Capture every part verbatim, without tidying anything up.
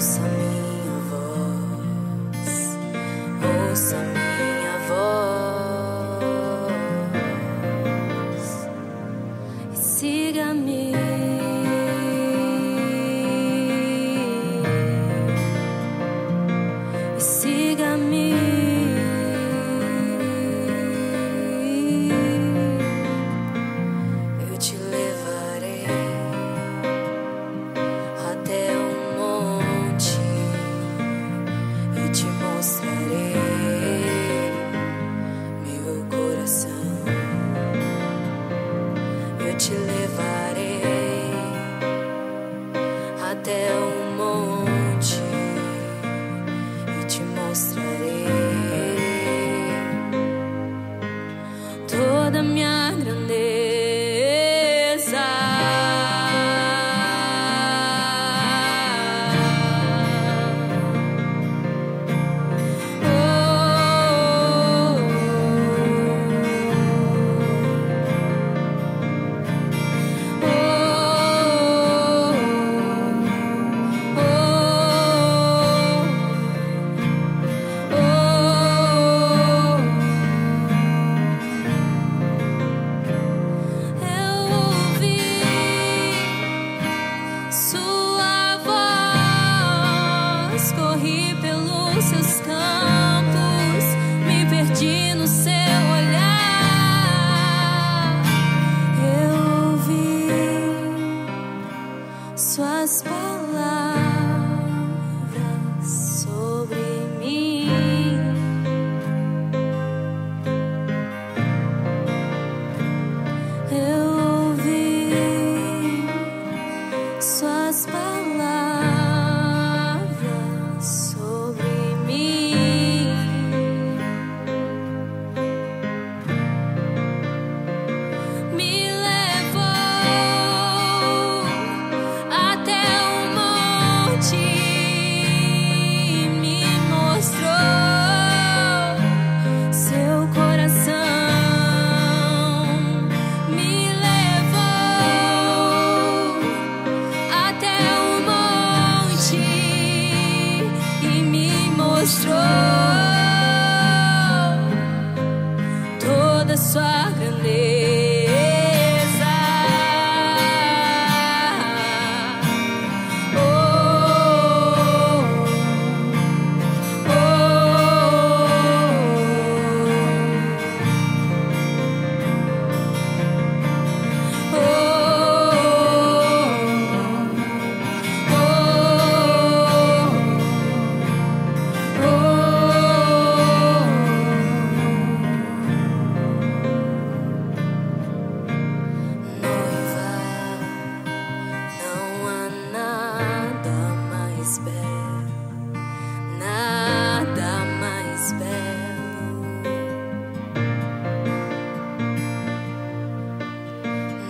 Ouça minha voz, ouça minha voz e siga-me. E siga-me. Eu te levarei até um monte e te mostrarei meu coração. Eu te levarei até um monte e te mostrarei toda a minha grandeza. Oh, oh, oh, oh, oh. Eu ouvi sua voz, corri pelos seus campos, me perdi no seu olhar. Eu ouvi suas palavras sobre mim. Eu ouvi suas palavras sobre mim. Me levou até um monte e me mostrou seu coração. Me levou até um monte e me mostrou toda sua grandeza. Oh, oh, oh, oh, oh, oh.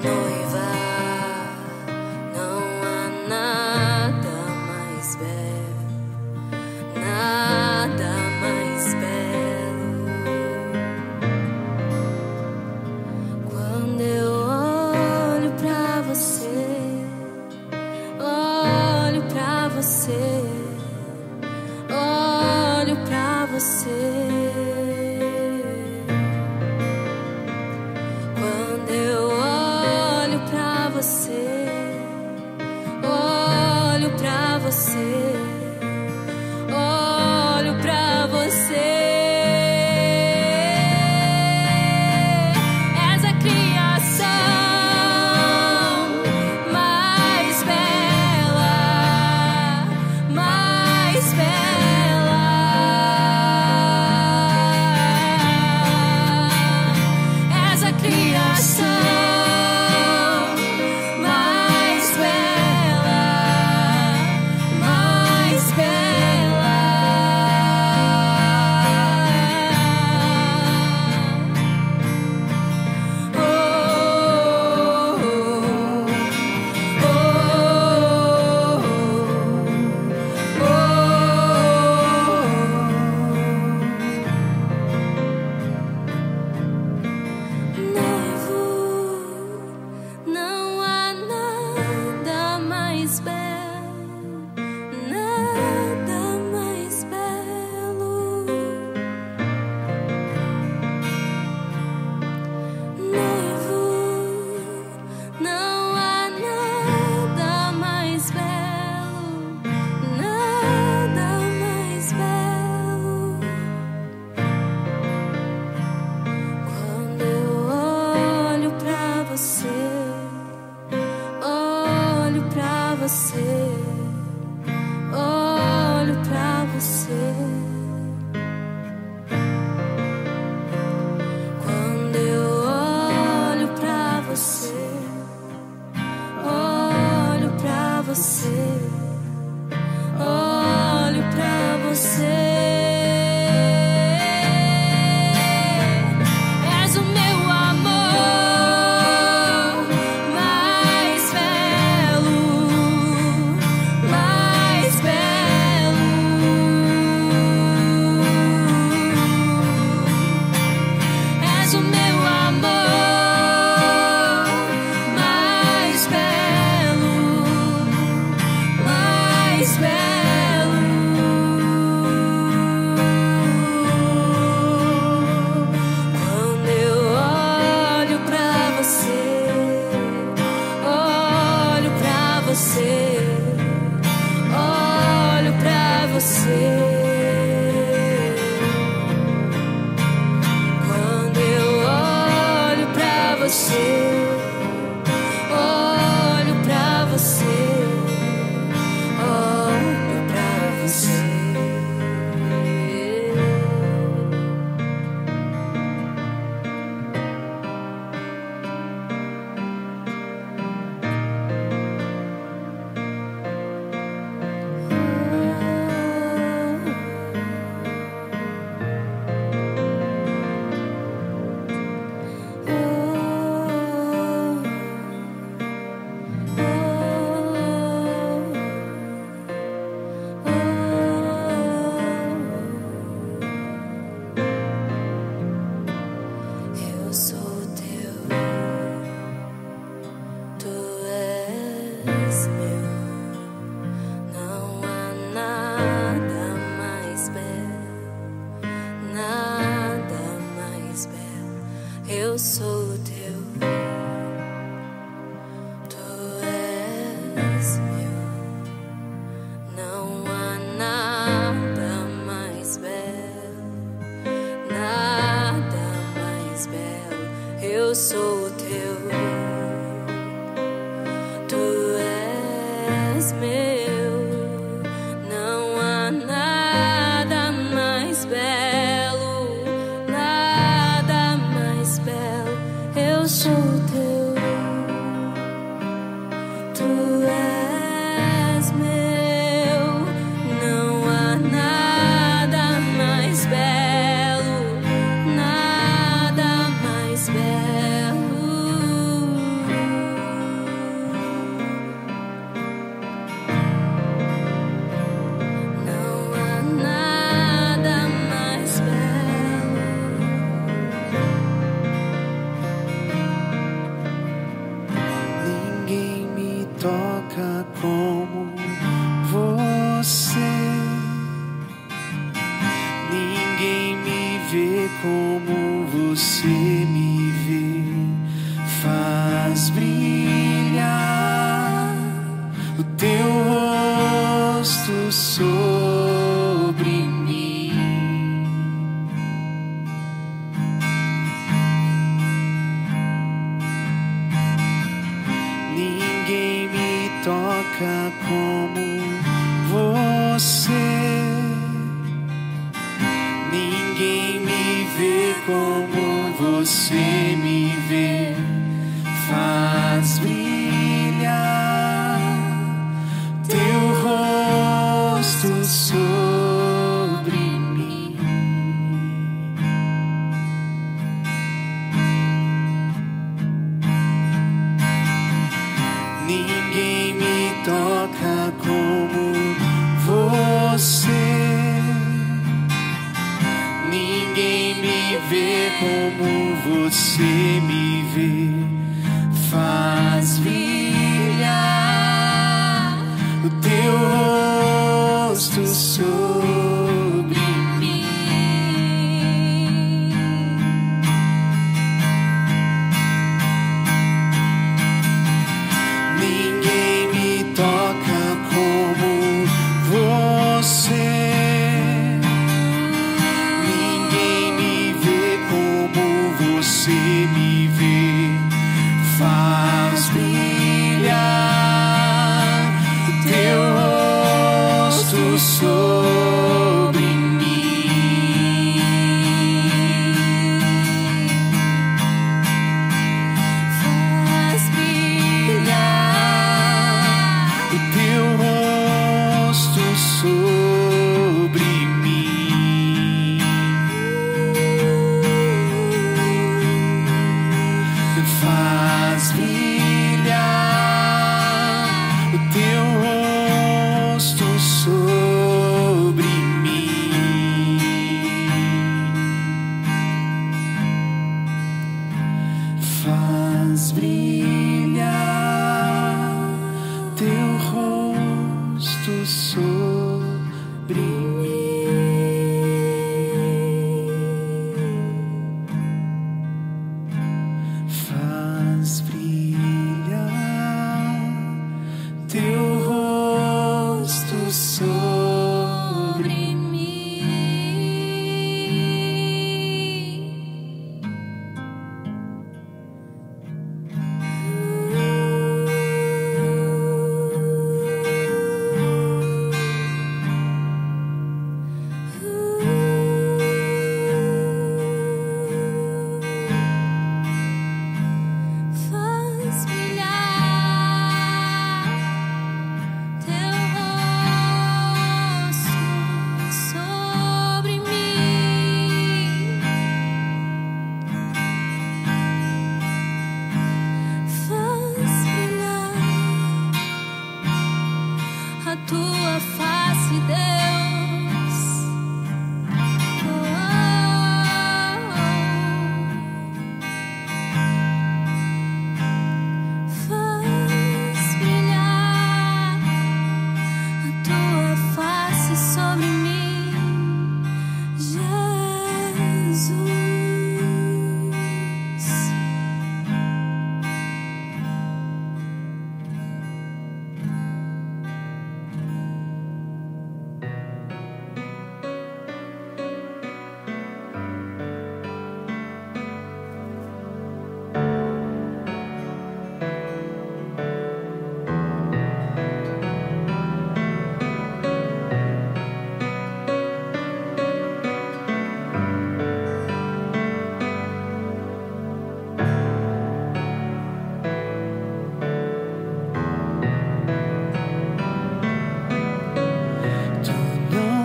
Noiva, não há nada mais belo, nada mais belo. Noiva, não há nada mais belo, nada mais belo. Quando eu olho pra você, olho pra você, olho pra você. Quando eu olho pra você, olho pra você, olho pra você. És a criação mais bela, mais bela. És a criação mais bela, mais você, olho pra você. Quando eu olho pra você, olho pra você, olho pra você. Eu sou teu, tu és meu, não há nada mais belo, nada mais belo. Eu sou teu, tu és meu, não há nada mais belo. Eu sou teu, tu és meu, não há nada mais belo, nada mais belo, não há nada mais belo. Como você, ninguém me vê como você me vê. Faz brilhar o teu rosto sobre mim. Ninguém me toca como você, ninguém me vê como você me vê. Faz brilhar teu rosto sobre mim. Ninguém toca como você, ninguém me vê como você me vê. Faz brilhar o teu rosto sobre mim. Ninguém ninguém me vê como você me vê. o teu rosto sobre mim, faz brilhar teu rosto sobre mim, faz brilhar.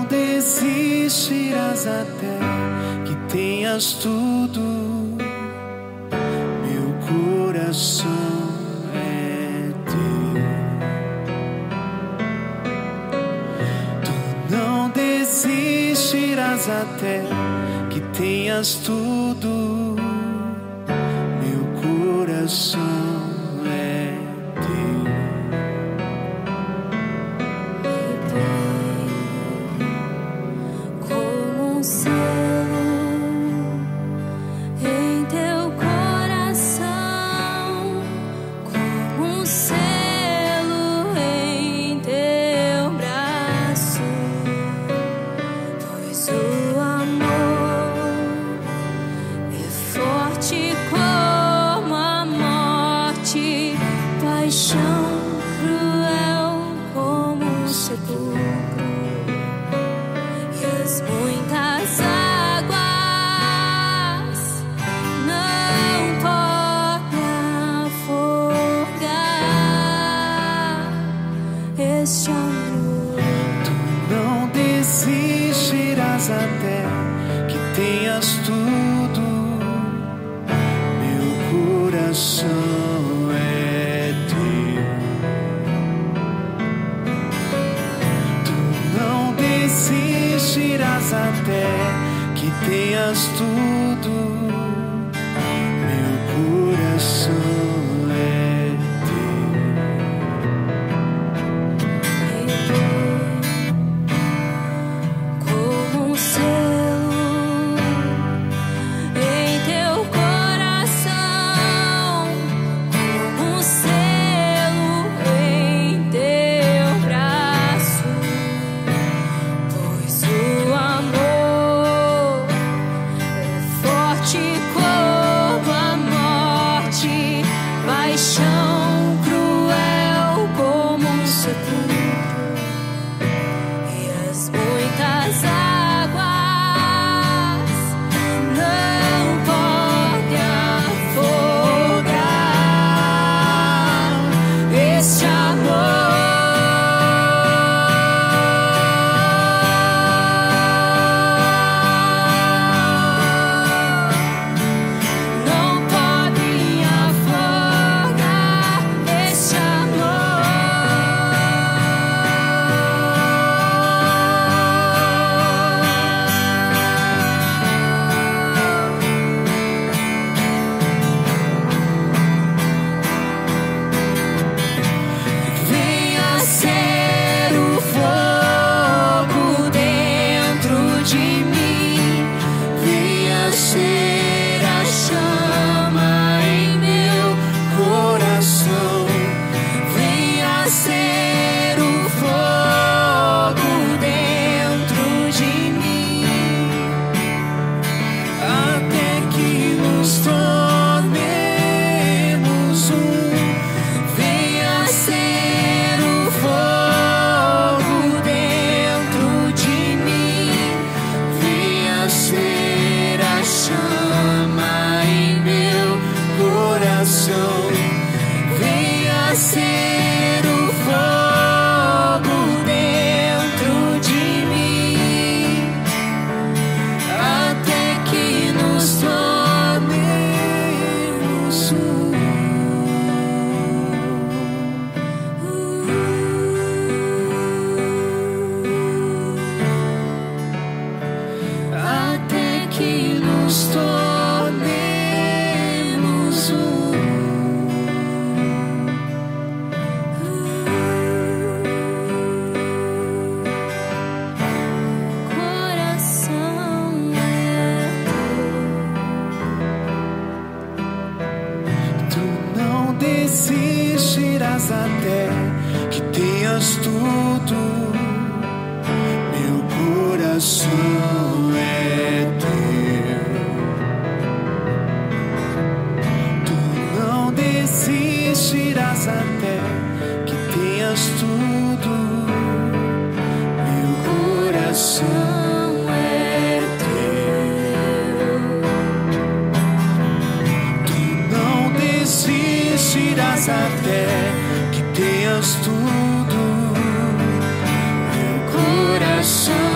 Desistirás até que tenhas tudo. Meu coração é teu. Tu não desistirás até que tenhas tudo. Meu coração é teu. Paixão cruel como um sepulcro, e as muitas águas não podem afogar este amor. Tu não desistirás até que tenhas tudo. Meu coração é até que tenhas tudo. Meu coração é teu. Como um selo em teu coração, como um selo em teu braço, pois o paixão cruel como um sepulcro, e as muitas águas não podem afogar este amor. das tudo, meu coração é teu. Tu não desistirás até que tenhas tudo, meu coração. Até que tenhas tudo, meu coração.